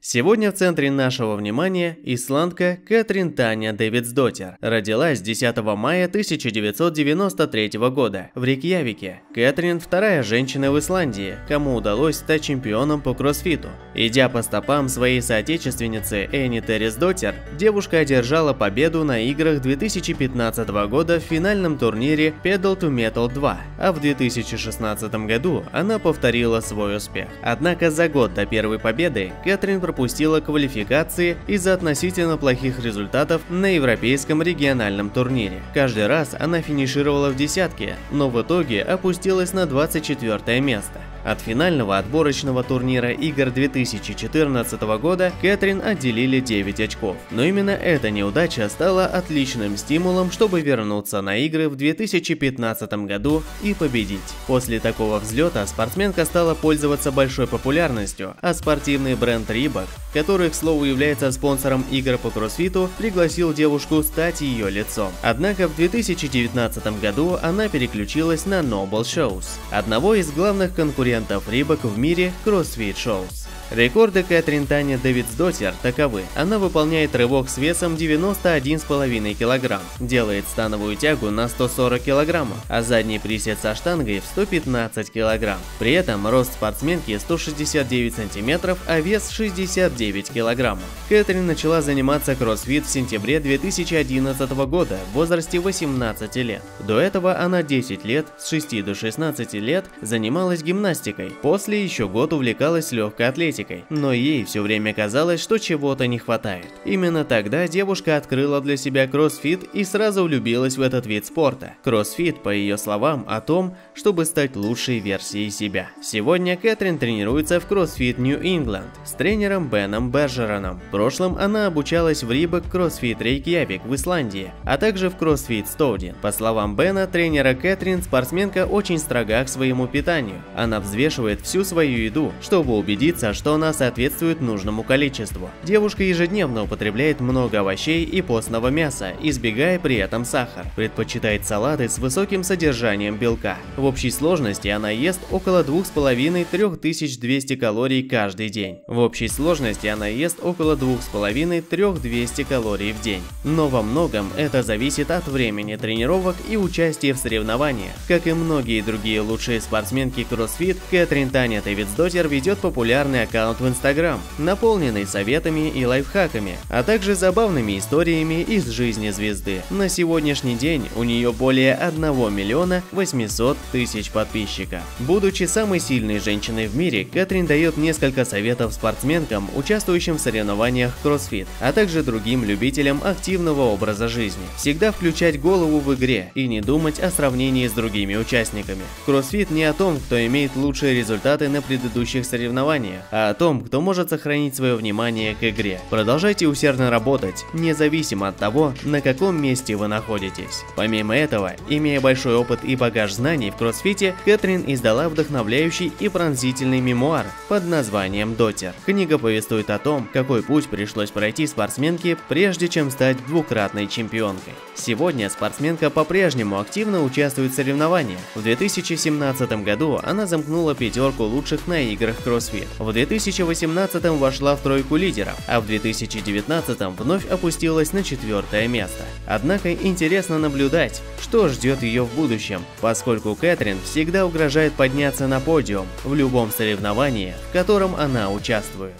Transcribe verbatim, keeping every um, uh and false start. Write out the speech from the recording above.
Сегодня в центре нашего внимания исландка Катрин Таня Дэвидсдоттир. Родилась десятого мая тысяча девятьсот девяносто третьего года в Рейкьявике. Катрин – вторая женщина в Исландии, кому удалось стать чемпионом по кроссфиту. Идя по стопам своей соотечественницы Annie Thorisdottir, девушка одержала победу на играх две тысячи пятнадцатого года в финальном турнире Pedal to Metal два, а в две тысячи шестнадцатом году она повторила свой успех. Однако за год до первой победы Катрин пропустила квалификации из-за относительно плохих результатов на европейском региональном турнире. Каждый раз она финишировала в десятке, но в итоге опустилась на двадцать четвёртое место. От финального отборочного турнира игр две тысячи четырнадцатого года Кэтрин отделили девять очков. Но именно эта неудача стала отличным стимулом, чтобы вернуться на игры в две тысячи пятнадцатом году и победить. После такого взлета спортсменка стала пользоваться большой популярностью, а спортивный бренд Reebok, который, к слову, является спонсором игр по кроссфиту, пригласил девушку стать ее лицом. Однако в две тысячи девятнадцатом году она переключилась на Nobull Shoes, одного из главных конкурентов Reebok в мире CrossFit Shoes. Рекорды Катрин Таня Дэвидсдоттир таковы. Она выполняет рывок с весом девяносто один и пять десятых килограмма, делает становую тягу на сто сорок килограммов, а задний присед со штангой в сто пятнадцать килограммов. При этом рост спортсменки сто шестьдесят девять сантиметров, а вес шестьдесят девять килограммов. Кэтрин начала заниматься кроссфит в сентябре две тысячи одиннадцатого года в возрасте восемнадцати лет. До этого она десять лет, с шести до шестнадцати лет, занималась гимнастикой. После еще год увлекалась легкой атлетикой. Но ей все время казалось, что чего-то не хватает. Именно тогда девушка открыла для себя кроссфит и сразу влюбилась в этот вид спорта. Кроссфит, по ее словам, о том, чтобы стать лучшей версией себя. Сегодня Кэтрин тренируется в CrossFit New England с тренером Беном Бержероном. В прошлом она обучалась в Reebok CrossFit Reykjavik в Исландии, а также в CrossFit Stodin. По словам Бена, тренера Кэтрин, спортсменка очень строга к своему питанию. Она взвешивает всю свою еду, чтобы убедиться, что она соответствует нужному количеству. Девушка ежедневно употребляет много овощей и постного мяса, избегая при этом сахар. Предпочитает салаты с высоким содержанием белка. В общей сложности она ест около двух с половиной — трёх тысяч двухсот калорий каждый день. В общей сложности она ест около двух с половиной — трёх тысяч двухсот калорий в день. Но во многом это зависит от времени тренировок и участия в соревнованиях. Как и многие другие лучшие спортсменки кроссфит, Катрин Таня Дэвидсдоттир ведет популярный аккаунт в Инстаграм, наполненный советами и лайфхаками, а также забавными историями из жизни звезды. На сегодняшний день у нее более одного миллиона восьмисот тысяч подписчиков. Будучи самой сильной женщиной в мире, Катрин дает несколько советов спортсменкам, участвующим в соревнованиях кроссфит, а также другим любителям активного образа жизни. Всегда включать голову в игре и не думать о сравнении с другими участниками. Кроссфит не о том, кто имеет лучшие результаты на предыдущих соревнованиях, а о том, кто может сохранить свое внимание к игре. Продолжайте усердно работать, независимо от того, на каком месте вы находитесь. Помимо этого, имея большой опыт и багаж знаний в кроссфите, Кэтрин издала вдохновляющий и пронзительный мемуар под названием «Дотер». Книга повествует о том, какой путь пришлось пройти спортсменке, прежде чем стать двукратной чемпионкой. Сегодня спортсменка по-прежнему активно участвует в соревнованиях. В две тысячи семнадцатом году она замкнула пятерку лучших на играх кроссфит. В две тысячи восемнадцатом вошла в тройку лидеров, а в две тысячи девятнадцатом вновь опустилась на четвертое место. Однако интересно наблюдать, что ждет ее в будущем, поскольку Кэтрин всегда угрожает подняться на подиум в любом соревновании, в котором она участвует.